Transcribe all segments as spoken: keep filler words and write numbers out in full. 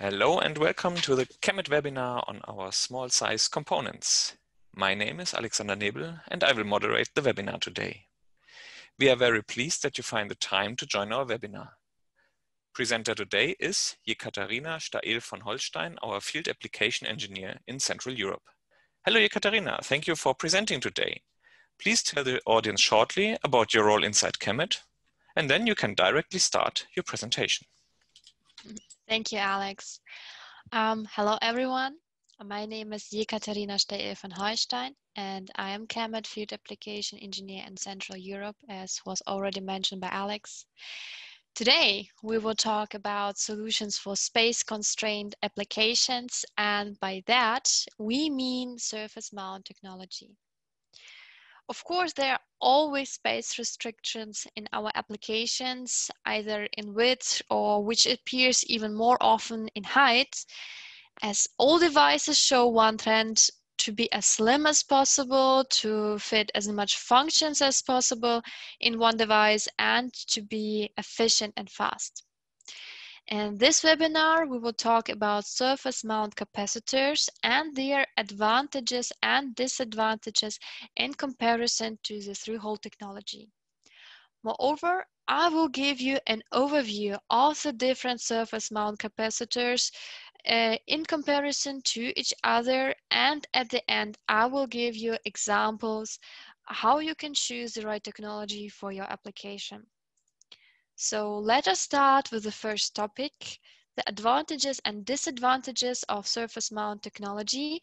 Hello and welcome to the KEMET webinar on our small size components. My name is Alexander Nebel and I will moderate the webinar today. We are very pleased that you find the time to join our webinar. Presenter today is Jekaterina Stael von Holstein, our field application engineer in Central Europe. Hello Jekaterina, thank you for presenting today. Please tell the audience shortly about your role inside KEMET and then you can directly start your presentation. Thank you, Alex. Um, hello, everyone. My name is Jekaterina Stael von Holstein, and I am KEMET Field Application Engineer in Central Europe, as was already mentioned by Alex. Today, we will talk about solutions for space-constrained applications, and by that, we mean surface-mount technology. Of course, there are always space restrictions in our applications, either in width or which appears even more often in height. As all devices show one trend to be as slim as possible, to fit as much functions as possible in one device, and to be efficient and fast. In this webinar, we will talk about surface mount capacitors and their advantages and disadvantages in comparison to the through-hole technology. Moreover, I will give you an overview of the different surface mount capacitors uh, in comparison to each other, and at the end, I will give you examples how you can choose the right technology for your application. So let us start with the first topic, the advantages and disadvantages of surface mount technology,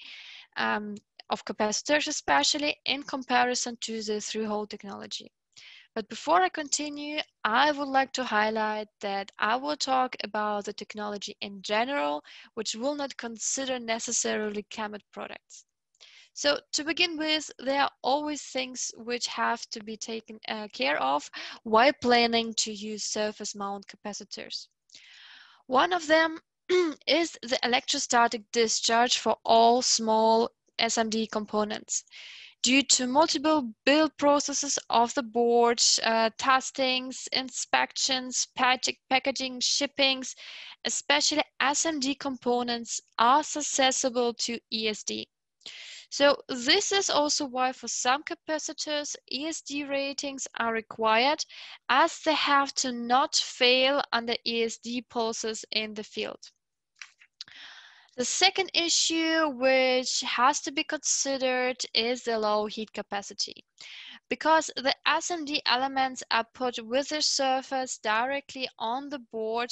um, of capacitors especially, in comparison to the through-hole technology. But before I continue, I would like to highlight that I will talk about the technology in general, which will not consider necessarily KEMET products. So to begin with, there are always things which have to be taken uh, care of while planning to use surface mount capacitors. One of them is the electrostatic discharge for all small S M D components. Due to multiple build processes of the board, uh, testings, inspections, packaging, shippings, especially S M D components are susceptible to E S D. So this is also why for some capacitors, E S D ratings are required, as they have to not fail under E S D pulses in the field. The second issue which has to be considered is the low heat capacity. Because the S M D elements are put with their surface directly on the board,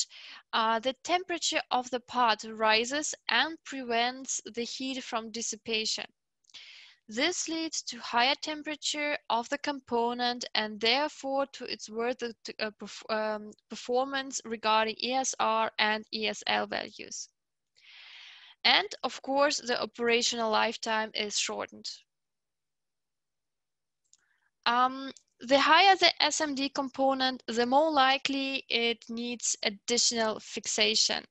uh, the temperature of the part rises and prevents the heat from dissipation. This leads to higher temperature of the component and therefore to its worth uh, perf um, performance regarding E S R and E S L values. And of course, the operational lifetime is shortened. Um, the higher the S M D component, the more likely it needs additional fixation.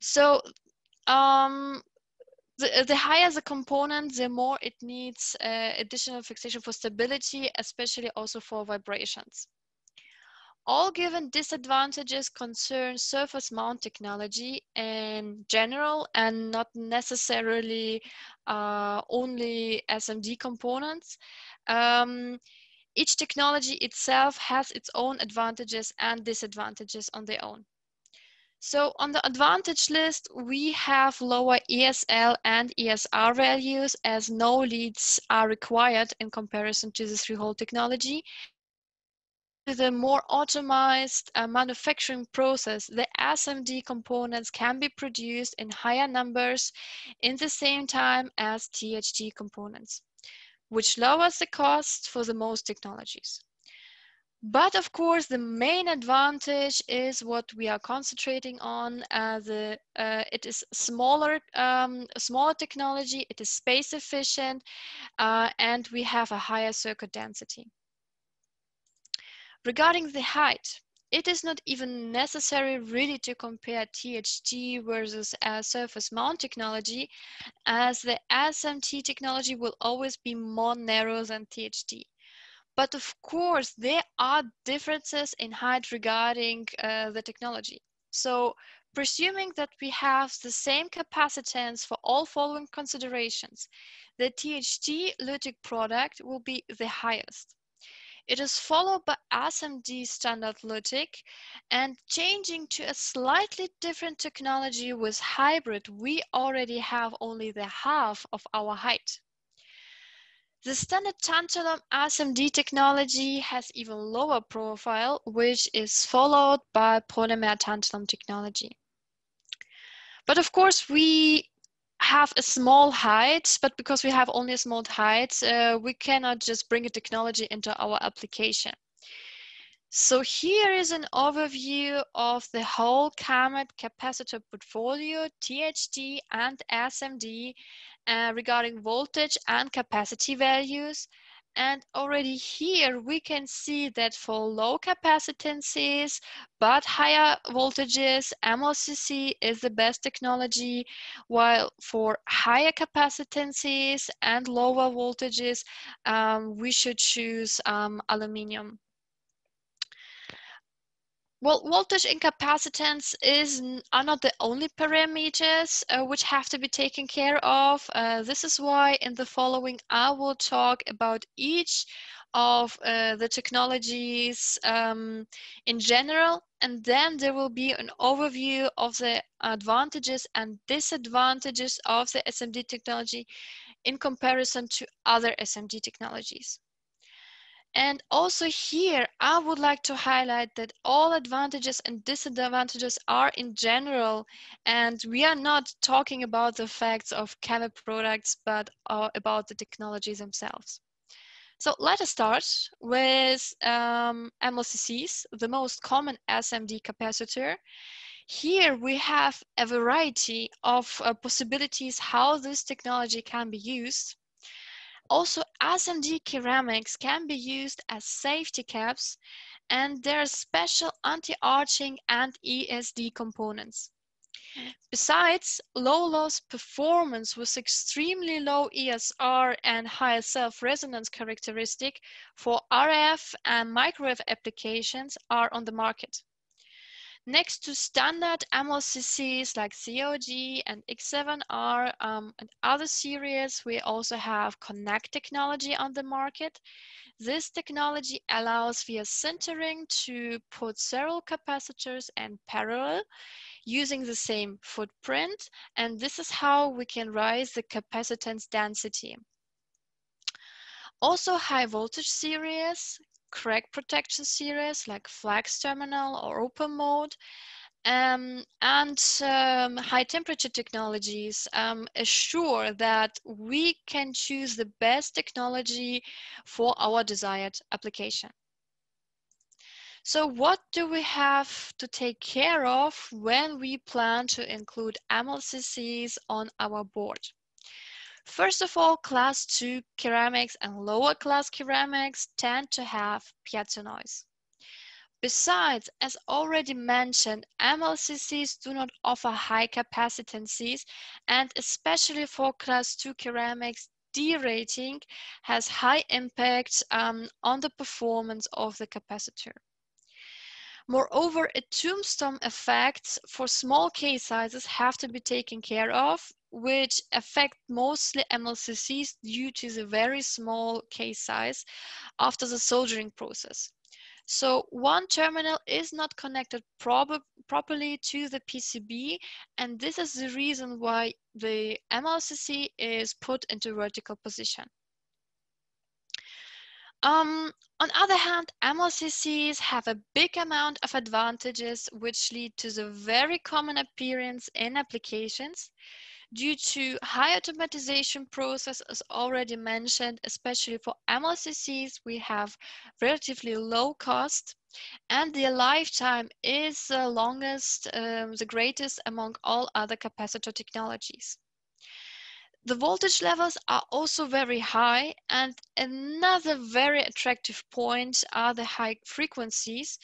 So, um, The, the higher the component, the more it needs uh, additional fixation for stability, especially also for vibrations. All given disadvantages concern surface mount technology in general and not necessarily uh, only S M D components. Um, each technology itself has its own advantages and disadvantages on their own. So on the advantage list, we have lower E S L and E S R values, as no leads are required in comparison to the through-hole technology. With a more automated uh, manufacturing process, the S M D components can be produced in higher numbers in the same time as T H T components, which lowers the cost for the most technologies. But of course, the main advantage is what we are concentrating on. Uh, the, uh, it is smaller, um, smaller technology, it is space efficient, uh, and we have a higher circuit density. Regarding the height, it is not even necessary really to compare T H T versus uh, surface mount technology, as the S M T technology will always be more narrow than T H T. But of course, there are differences in height regarding uh, the technology. So presuming that we have the same capacitance for all following considerations, the T H T LUTIC product will be the highest. It is followed by S M D standard LUTIC, and changing to a slightly different technology with hybrid, we already have only the half of our height. The standard tantalum S M D technology has even lower profile, which is followed by polymer tantalum technology. But of course, we have a small height, but because we have only a small height, uh, we cannot just bring a technology into our application. So here is an overview of the whole KEMET capacitor portfolio, T H T and S M D, uh, regarding voltage and capacity values. And already here we can see that for low capacitances but higher voltages, M L C C is the best technology, while for higher capacitances and lower voltages, um, we should choose um, aluminum. Well, voltage and capacitance is, are not the only parameters uh, which have to be taken care of. Uh, this is why in the following I will talk about each of uh, the technologies um, in general, and then there will be an overview of the advantages and disadvantages of the S M D technology in comparison to other S M D technologies. And also here, I would like to highlight that all advantages and disadvantages are in general, and we are not talking about the facts of KEMET products, but uh, about the technologies themselves. So let us start with um, M L C Cs, the most common S M D capacitor. Here we have a variety of uh, possibilities how this technology can be used. Also, S M D ceramics can be used as safety caps, and there are special anti-arching and E S D components. Besides, low-loss performance with extremely low E S R and high self-resonance characteristic for R F and microwave applications are on the market. Next to standard M L C Cs like C O G and X seven R um, and other series, we also have Connect technology on the market. This technology allows via sintering to put serial capacitors in parallel using the same footprint, and this is how we can raise the capacitance density. Also high voltage series, crack protection series like flex terminal or open mode, um, and um, high temperature technologies um, assure that we can choose the best technology for our desired application. So what do we have to take care of when we plan to include M L C Cs on our board? First of all, class two ceramics and lower class ceramics tend to have piezo noise. Besides, as already mentioned, M L C Cs do not offer high capacitances, and especially for class two ceramics, derating has high impact um, on the performance of the capacitor. Moreover, a tombstone effect for small case sizes have to be taken care of, which affect mostly M L C Cs due to the very small case size after the soldering process. So one terminal is not connected prob properly to the P C B, and this is the reason why the M L C C is put into vertical position. Um, on the other hand, M L C Cs have a big amount of advantages which lead to the very common appearance in applications. Due to high automatization process, as already mentioned, especially for M L C Cs, we have relatively low cost, and their lifetime is the longest, um, the greatest among all other capacitor technologies. The voltage levels are also very high, and another very attractive point are the high frequencies,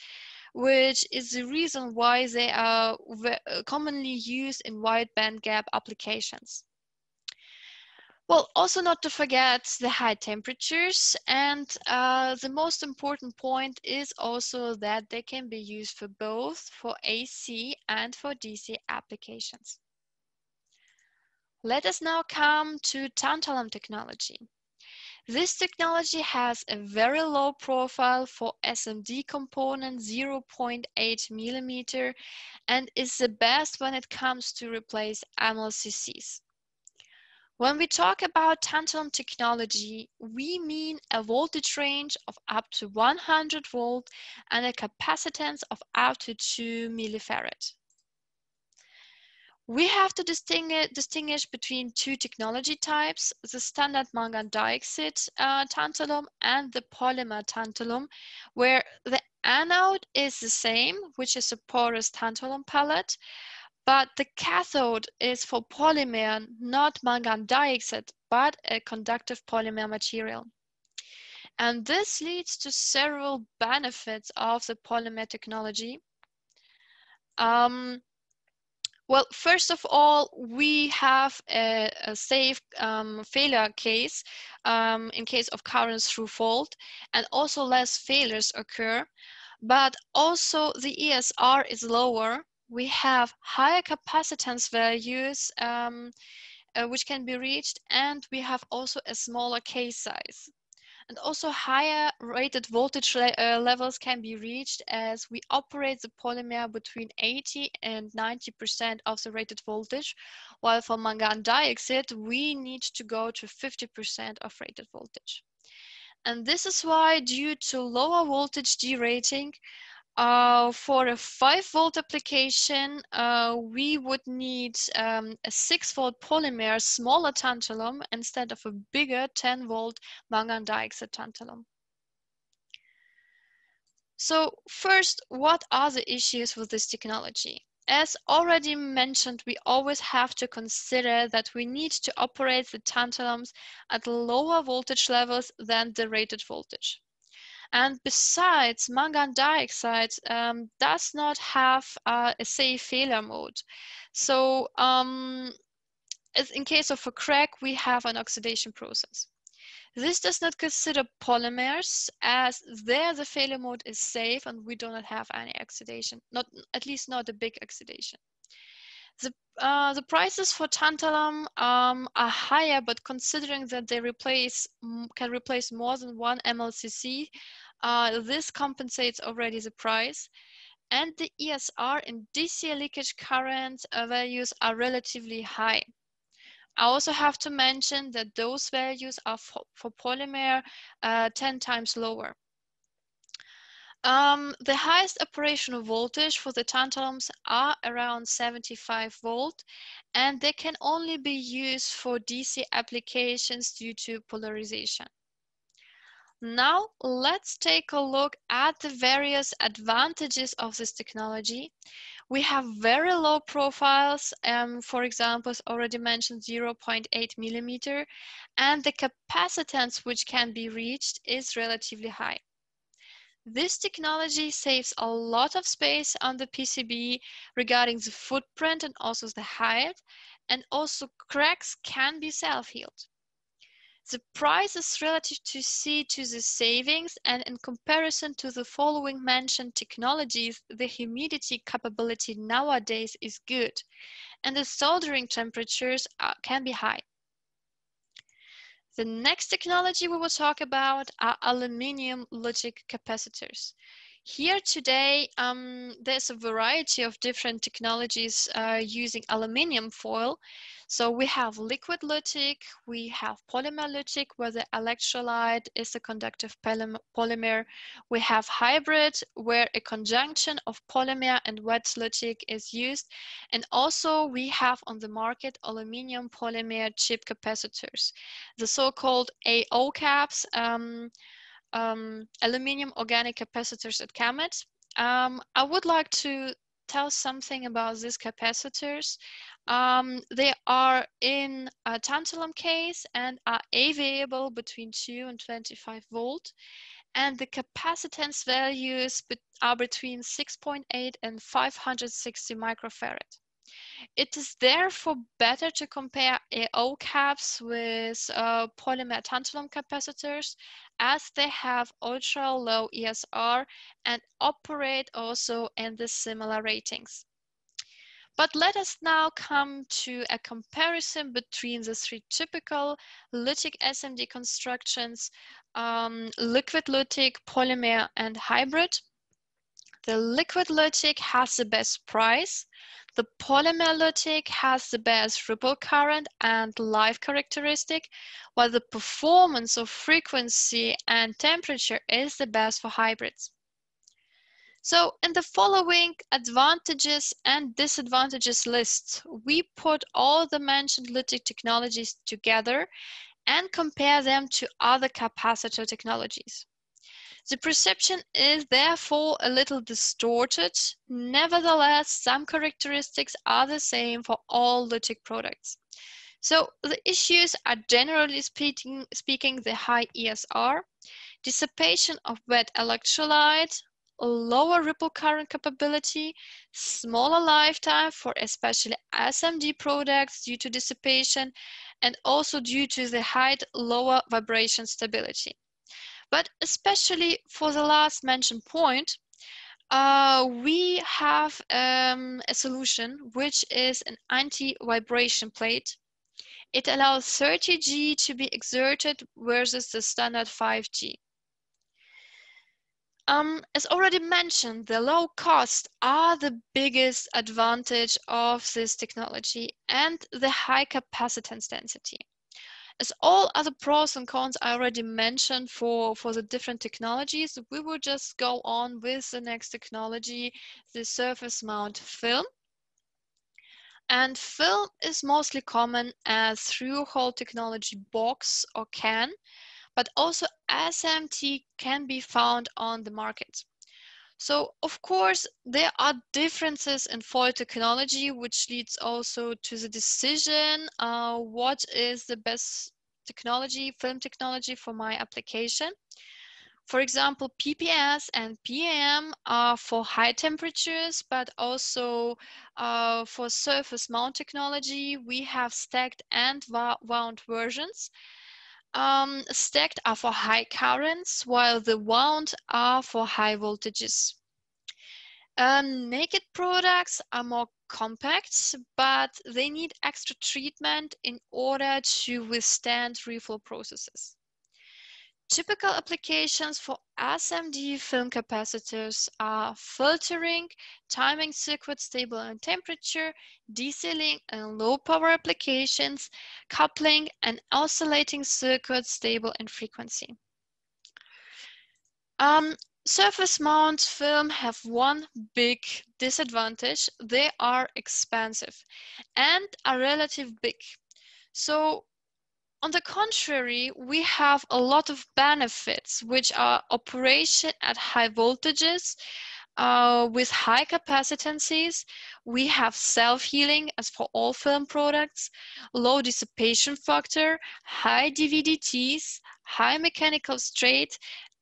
which is the reason why they are commonly used in wide bandgap applications. Well, also not to forget the high temperatures, and uh, the most important point is also that they can be used for both for A C and for D C applications. Let us now come to tantalum technology. This technology has a very low profile for S M D component zero point eight millimeter and is the best when it comes to replace M L C Cs. When we talk about tantalum technology, we mean a voltage range of up to one hundred volt and a capacitance of up to two millifarad. We have to distinguish, distinguish between two technology types, the standard mangan dioxide uh, tantalum and the polymer tantalum, where the anode is the same, which is a porous tantalum pellet, but the cathode is for polymer, not mangan dioxide, but a conductive polymer material. And this leads to several benefits of the polymer technology. Um, Well, first of all, we have a, a safe um, failure case um, in case of current through fault, and also less failures occur, but also the E S R is lower. We have higher capacitance values um, uh, which can be reached, and we have also a smaller case size. And also higher rated voltage le uh, levels can be reached as we operate the polymer between eighty and ninety percent of the rated voltage, while for mangan dioxide, we need to go to fifty percent of rated voltage. And this is why, due to lower voltage derating, uh, for a five volt application, uh, we would need um, a six volt polymer, smaller tantalum, instead of a bigger ten volt mangan dioxide tantalum. So first, what are the issues with this technology? As already mentioned, we always have to consider that we need to operate the tantalums at lower voltage levels than the rated voltage. And besides, mangan dioxide um, does not have uh, a safe failure mode. So um, as in case of a crack, we have an oxidation process. This does not consider polymers, as there the failure mode is safe and we do not have any oxidation, not, at least not a big oxidation. The, uh, the prices for tantalum um, are higher, but considering that they replace can replace more than one M L C C, uh, this compensates already the price. And the E S R and D C leakage current uh, values are relatively high. I also have to mention that those values are for, for polymer uh, ten times lower. Um, the highest operational voltage for the tantalums are around seventy-five volt, and they can only be used for D C applications due to polarization. Now let's take a look at the various advantages of this technology. We have very low profiles, um, for example, as already mentioned, zero point eight millimeter, and the capacitance which can be reached is relatively high. This technology saves a lot of space on the P C B regarding the footprint and also the height, and also cracks can be self-healed. The price is relative to C to the savings, and in comparison to the following mentioned technologies, the humidity capability nowadays is good, and the soldering temperatures are, can be high. The next technology we will talk about are aluminum LUTIC capacitors. Here today, um, there's a variety of different technologies uh, using aluminum foil. So we have liquid LUTIC, we have polymer LUTIC, where the electrolyte is a conductive polymer. We have hybrid, where a conjunction of polymer and wet LUTIC is used. And also we have on the market aluminum polymer chip capacitors, the so-called A O caps, um, um, aluminum organic capacitors at KEMET. Um, I would like to tell something about these capacitors. Um, they are in a tantalum case and are available between two and twenty-five volt, and the capacitance values are between six point eight and five hundred sixty microfarad. It is therefore better to compare A O caps with uh, polymer tantalum capacitors, as they have ultra low E S R and operate also in the similar ratings. But let us now come to a comparison between the three typical LUTIC S M D constructions, um, liquid LUTIC, polymer, and hybrid. The liquid LUTIC has the best price. The polymer LUTIC has the best ripple current and life characteristic, while the performance of frequency and temperature is the best for hybrids. So in the following advantages and disadvantages lists, we put all the mentioned LUTIC technologies together and compare them to other capacitor technologies. The perception is therefore a little distorted. Nevertheless, some characteristics are the same for all LUTIC products. So the issues are generally speaking, speaking the high E S R, dissipation of wet electrolyte, lower ripple current capability, smaller lifetime for especially S M D products due to dissipation, and also due to the height, lower vibration stability. But especially for the last mentioned point, uh, we have um, a solution which is an anti-vibration plate. It allows thirty G to be exerted versus the standard five G. Um, as already mentioned, the low costs are the biggest advantage of this technology and the high capacitance density. As all other pros and cons I already mentioned for, for the different technologies, we will just go on with the next technology, the surface mount film. And film is mostly common as through-hole technology box or can, but also S M T can be found on the market. So, of course, there are differences in foil technology, which leads also to the decision uh, what is the best technology, film technology for my application. For example, P P S and P M are for high temperatures, but also uh, for surface mount technology, we have stacked and wound versions. Um, stacked are for high currents, while the wound are for high voltages. Um, naked products are more compact, but they need extra treatment in order to withstand reflow processes. Typical applications for S M D film capacitors are filtering, timing circuit, stable and temperature, D C-Link and low power applications, coupling and oscillating circuit, stable and frequency. Um, surface mount film have one big disadvantage. They are expensive and are relatively big. So, on the contrary, we have a lot of benefits, which are operation at high voltages uh, with high capacitances. We have self-healing as for all film products, low dissipation factor, high D V D Ts, high mechanical strength,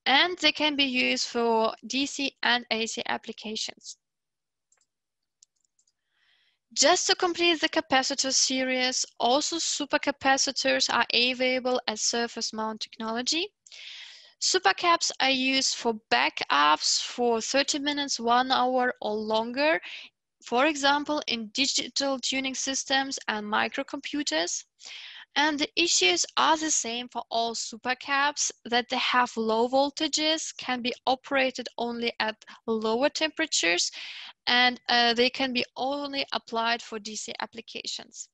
and they can be used for D C and A C applications. Just to complete the capacitor series, also supercapacitors are available as surface mount technology. Supercaps are used for backups for thirty minutes, one hour or longer, for example, in digital tuning systems and microcomputers. And the issues are the same for all supercaps, that they have low voltages, can be operated only at lower temperatures, and uh, they can be only applied for D C applications.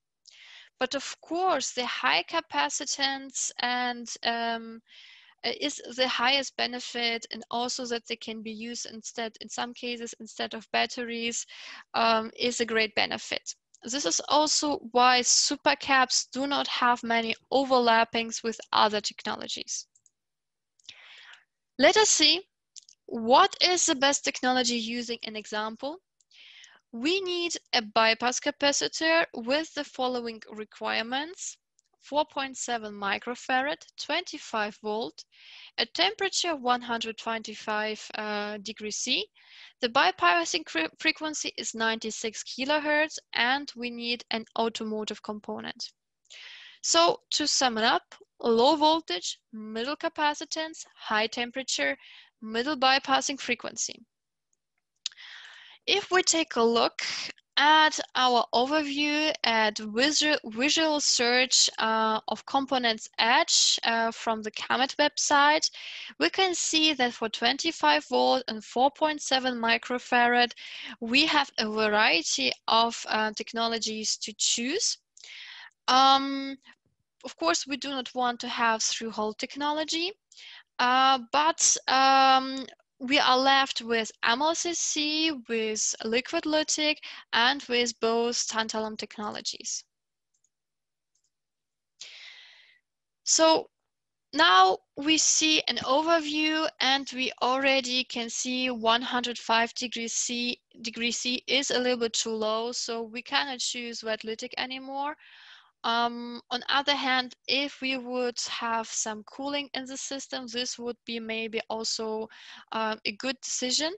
But of course, the high capacitance and um, is the highest benefit, and also that they can be used instead, in some cases, instead of batteries, um, is a great benefit. This is also why supercaps do not have many overlappings with other technologies. Let us see what is the best technology using an example. We need a bypass capacitor with the following requirements. four point seven microfarad, twenty-five volt, at temperature one hundred twenty-five uh, degrees C. The bypassing frequency is ninety-six kilohertz, and we need an automotive component. So to sum it up, low voltage, middle capacitance, high temperature, middle bypassing frequency. If we take a look at our overview at visual, visual search uh, of components edge uh, from the KEMET website, we can see that for twenty-five volt and four point seven microfarad, we have a variety of uh, technologies to choose. Um, of course, we do not want to have through-hole technology, uh, but um, we are left with M L C C, with liquid LUTIC, and with both tantalum technologies. So now we see an overview, and we already can see one hundred five degrees C. Degree C is a little bit too low, so we cannot choose wet LUTIC anymore. Um, on the other hand, if we would have some cooling in the system, this would be maybe also um, a good decision.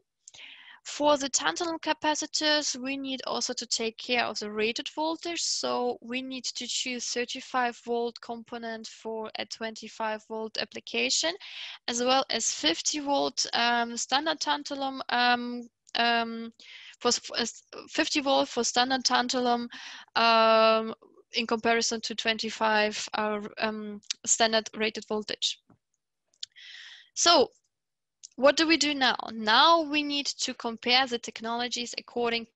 For the tantalum capacitors, we need also to take care of the rated voltage. So we need to choose thirty-five volt component for a twenty-five volt application, as well as fifty volt um, standard tantalum um, um, for fifty volt for standard tantalum um, in comparison to twenty-five uh, um, standard rated voltage. So what do we do now? Now we need to compare the technologies according,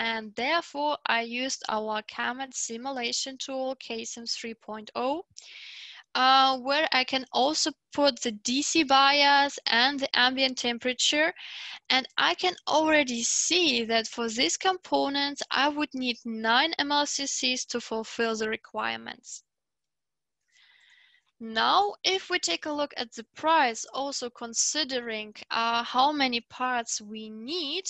and therefore I used our KEMET simulation tool, KSim three point oh, uh, where I can also put the D C bias and the ambient temperature. And I can already see that for these components, I would need nine M L C Cs to fulfill the requirements. Now, if we take a look at the price, also considering uh, how many parts we need,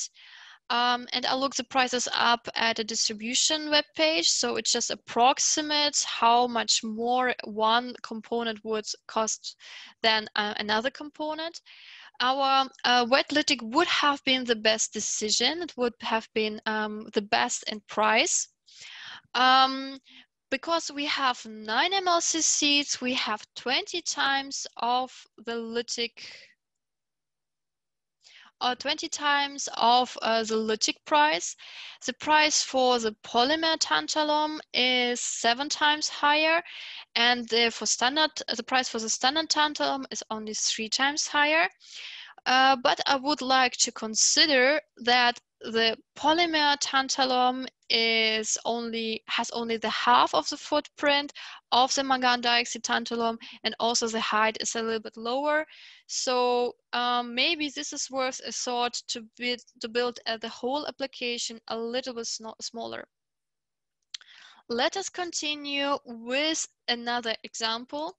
Um, and I looked the prices up at a distribution web page, so it's just approximate how much more one component would cost than uh, another component. Our uh, wet LUTIC would have been the best decision. It would have been um, the best in price. Um, Because we have nine M L C Cs, we have twenty times of the LUTIC or twenty times of uh, the LUTIC price. The price for the polymer tantalum is seven times higher, and the, for standard, the price for the standard tantalum is only three times higher. Uh, but I would like to consider that the polymer tantalum is only, has only the half of the footprint of the mangan dioxide tantalum, and also the height is a little bit lower. So um, maybe this is worth a thought to build, to build uh, the whole application a little bit smaller. Let us continue with another example.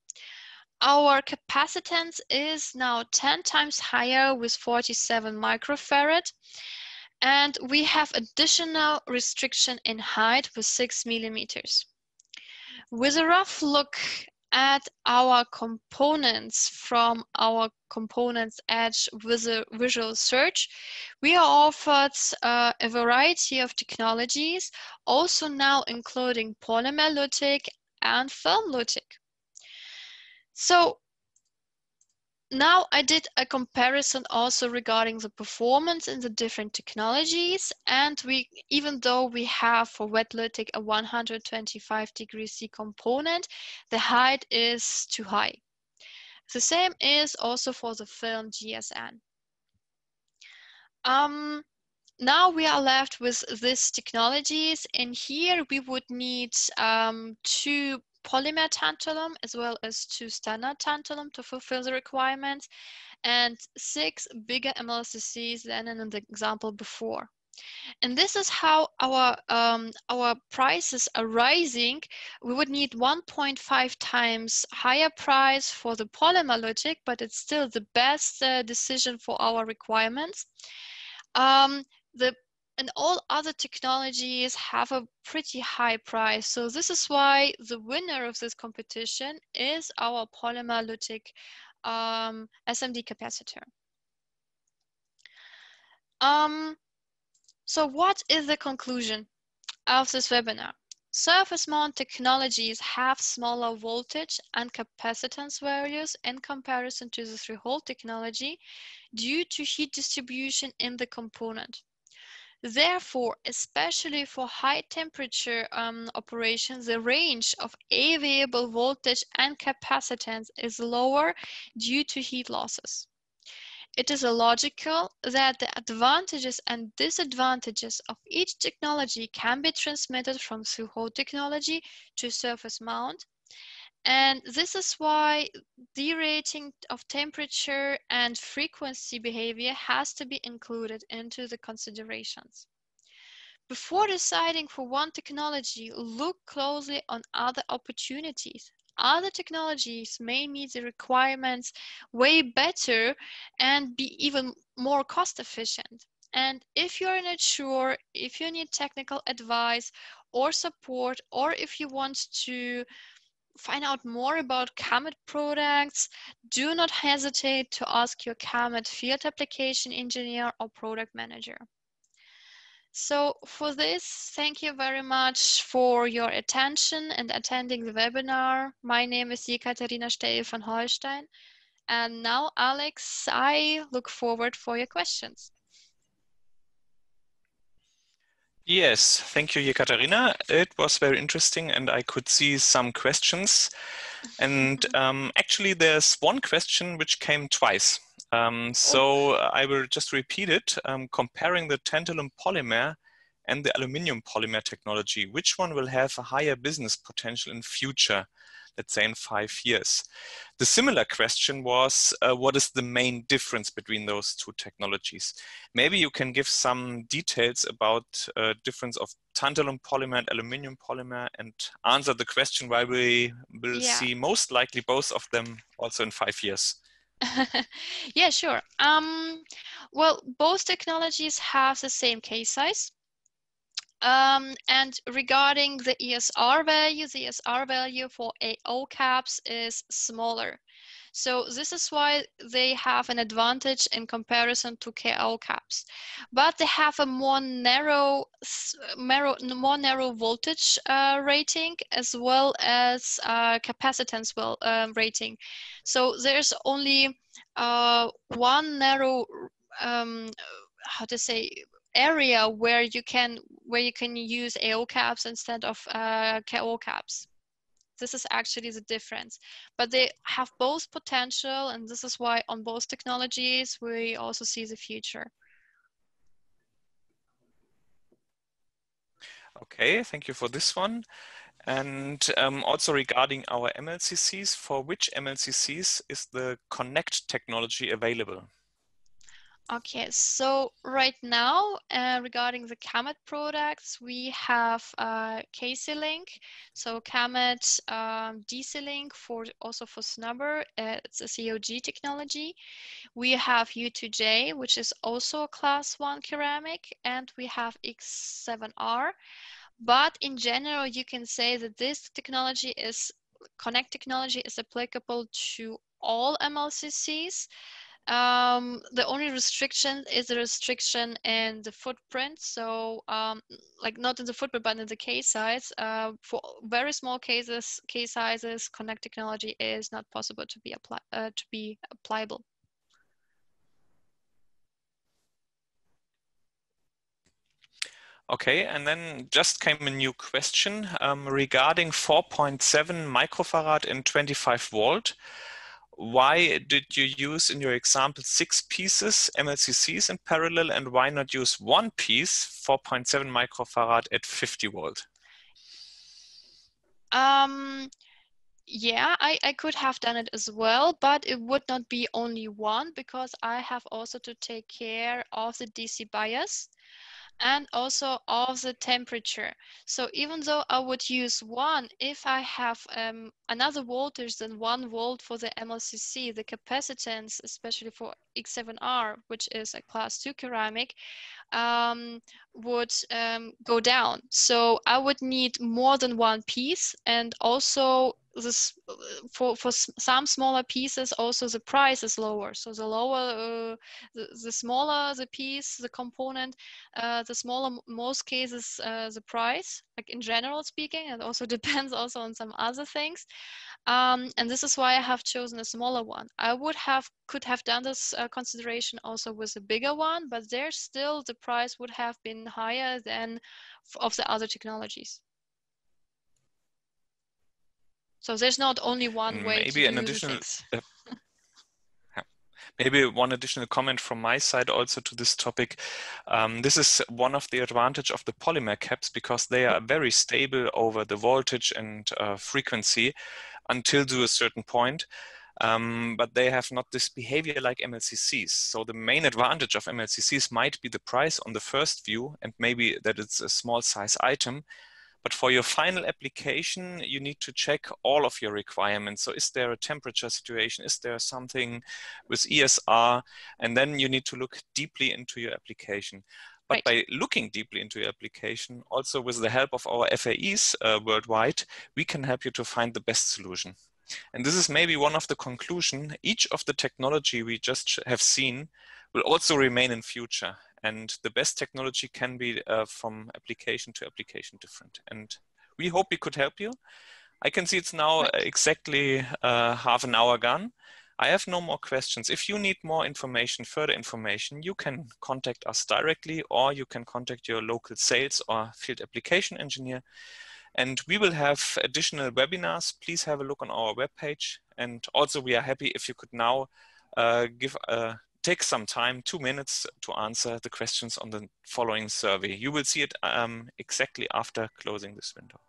Our capacitance is now ten times higher with forty-seven microfarad. And we have additional restriction in height with six millimeters. With a rough look at our components from our components edge with a visual search, we are offered uh, a variety of technologies, also now including polymer LUTIC and film LUTIC. So now I did a comparison also regarding the performance in the different technologies, and we, even though we have for wet LUTIC a one hundred twenty-five degrees C component, the height is too high. The same is also for the film G S N. Um, now we are left with these technologies, and here we would need um, two polymer tantalum as well as two standard tantalum to fulfill the requirements, and six bigger M L C Cs than in the example before. And this is how our, um, our prices are rising. We would need one point five times higher price for the polymer LUTIC, but it's still the best uh, decision for our requirements. Um, the And all other technologies have a pretty high price. So this is why the winner of this competition is our polymer LUTIC um, S M D capacitor. Um, so what is the conclusion of this webinar? Surface mount technologies have smaller voltage and capacitance values in comparison to the three-hole technology due to heat distribution in the component. Therefore, especially for high temperature um, operations, the range of available voltage and capacitance is lower due to heat losses. It is logical that the advantages and disadvantages of each technology can be transmitted from through-hole technology to surface mount. And this is why derating of temperature and frequency behavior has to be included into the considerations. Before deciding for one technology, look closely on other opportunities. Other technologies may meet the requirements way better and be even more cost efficient. And if you're not sure, if you need technical advice or support, or if you want to find out more about KEMET products, do not hesitate to ask your KEMET field application engineer or product manager. So for this, thank you very much for your attention and attending the webinar. My name is Jekaterina Stael von Holstein. And now, Alex, I look forward for your questions. Yes, thank you, Jekaterina. It was very interesting and I could see some questions. And um, actually, there's one question which came twice. Um, so I will just repeat it, um, comparing the tantalum polymer and the aluminum polymer technology, which one will have a higher business potential in future, let's say in five years? The similar question was, uh, what is the main difference between those two technologies? Maybe you can give some details about uh, difference of tantalum polymer and aluminum polymer and answer the question why we will yeah. see most likely both of them also in five years. Yeah, sure. Um, well, both technologies have the same case size. Um, and regarding the E S R value, the E S R value for A O caps is smaller. So this is why they have an advantage in comparison to K O caps. But they have a more narrow, narrow more narrow voltage uh, rating as well as uh, capacitance well, uh, rating. So there's only uh, one narrow, um, how to say, area where you can where you can use A O caps instead of uh, K O caps. This is actually the difference, but they have both potential, and this is why on both technologies we also see the future. Okay, thank you for this one. And um, also regarding our M L C Cs, for which M L C Cs is the Connect technology available? Okay, so right now, uh, regarding the KEMET products, we have uh, K C Link, so KEMET um, D C Link for also for snubber, uh, it's a C O G technology. We have U two J, which is also a class one ceramic, and we have X seven R. But in general, you can say that this technology is, Connect technology is applicable to all M L C Cs. Um, the only restriction is the restriction in the footprint. So um, like not in the footprint, but in the case size, uh, for very small cases, case sizes, Connect technology is not possible to be, apply, uh, to be applicable. Okay, and then just came a new question um, regarding four point seven microfarad and twenty-five volt. Why did you use in your example six pieces M L C Cs in parallel, and why not use one piece four point seven microfarad at fifty volt? Um, yeah, I, I could have done it as well, but it would not be only one because I have also to take care of the D C bias. and also of the temperature. So even though I would use one, if I have um, another voltage than one volt for the M L C C, the capacitance, especially for X seven R, which is a class two ceramic, um, would um, go down. So I would need more than one piece, and also this for for some smaller pieces also the price is lower. So the lower uh, the, the smaller the piece, the component, uh, the smaller most cases uh, the price, like in general speaking. It also depends also on some other things, um, and this is why I have chosen a smaller one. I would have could have done this uh, consideration also with a bigger one, but there still the price would have been higher than of the other technologies. So there's not only one way maybe to an do additional, uh, yeah. Maybe one additional comment from my side also to this topic. Um, this is one of the advantage of the polymer caps, because they are very stable over the voltage and uh, frequency until to a certain point. Um, but they have not this behavior like M L C Cs. So the main advantage of M L C Cs might be the price on the first view, and maybe that it's a small size item. But for your final application, you need to check all of your requirements. So is there a temperature situation? Is there something with E S R? And then you need to look deeply into your application. But right. By looking deeply into your application, also with the help of our F A Es uh, worldwide, we can help you to find the best solution. And this is maybe one of the conclusions. Each of the technology we just have seen will also remain in future. And the best technology can be uh, from application to application different. And we hope we could help you. I can see it's now exactly uh, half an hour gone. I have no more questions. If you need more information, further information, you can contact us directly, or you can contact your local sales or field application engineer. And we will have additional webinars. Please have a look on our webpage. And also we are happy if you could now uh, give a take some time, two minutes, to answer the questions on the following survey. You will see it um, exactly after closing this window.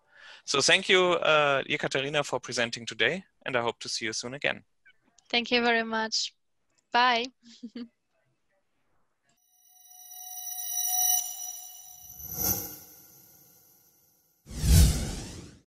So thank you, uh, Jekaterina, for presenting today, and I hope to see you soon again. Thank you very much. Bye.